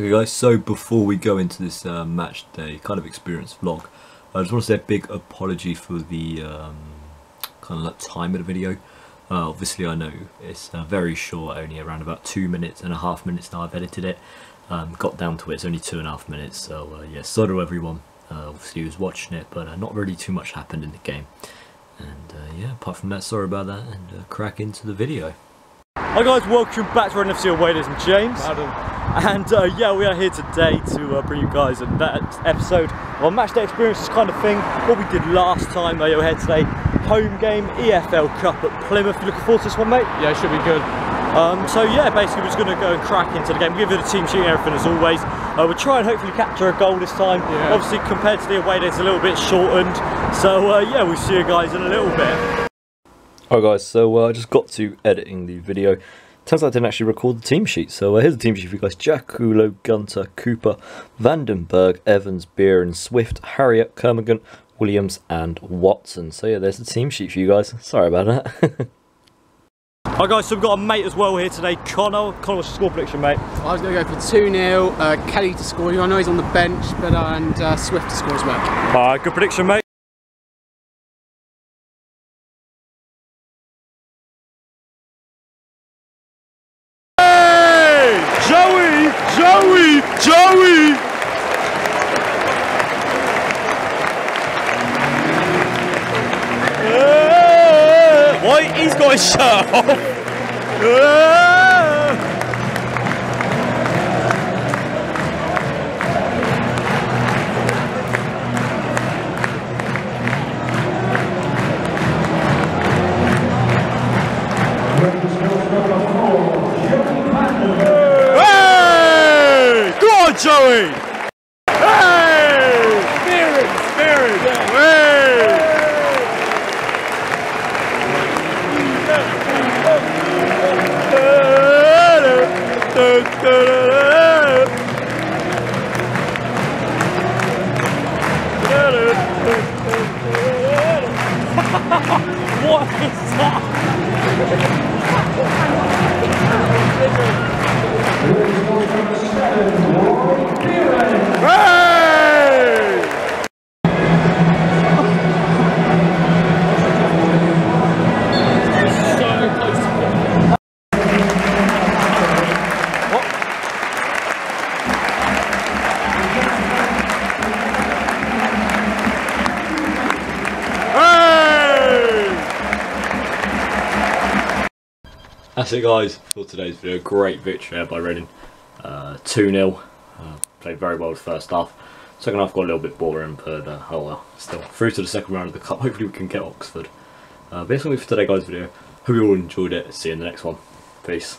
Okay guys, so before we go into this match day kind of experience vlog, I just want to say a big apology for the kind of like time of the video. Obviously I know it's very short, only around about 2.5 minutes now I've edited it. Got down to it, it's only 2.5 minutes, so yeah, sorry to everyone obviously who's watching it, but not really too much happened in the game. And yeah, apart from that, sorry about that, and crack into the video. Hi guys, welcome back to our NFC Away Days. I'm James. Adam. And yeah, we are here today to bring you guys another episode of our matchday experiences kind of thing. What we did last time, we were here today, home game, EFL Cup at Plymouth. You looking forward to this one, mate? Yeah, it should be good. So yeah, basically we're just going to go and crack into the game. We'll give you the team sheet and everything as always. We'll try and hopefully capture a goal this time. Yeah. Obviously compared to the away days, a little bit shortened. So yeah, we'll see you guys in a little bit. Alright guys, so I just got to editing the video. Turns out I didn't actually record the team sheet, so here's the team sheet for you guys. Jackulo, Gunter, Cooper, Vandenberg, Evans, Beerens, Swift, Harriet, Kermigan, Williams and Watson. So yeah, there's the team sheet for you guys. Sorry about that. Alright guys, so we've got a mate as well here today, Conor. Conor, what's your score prediction, mate? I was going to go for 2-0, Kelly to score, I know he's on the bench, but and Swift to score as well. Alright, good prediction, mate. Joey! Why? He's got his shirt off! Joey! Hey! Beerens! Yeah. Hey! What is that? Hey! What? Hey! That's it guys for today's video. Great victory by Reading, 2-0. Played very well the first half. Second half got a little bit boring, but oh well. Still through to the second round of the cup. Hopefully we can get Oxford. Basically for today's guys video. Hope you all enjoyed it. See you in the next one. Peace.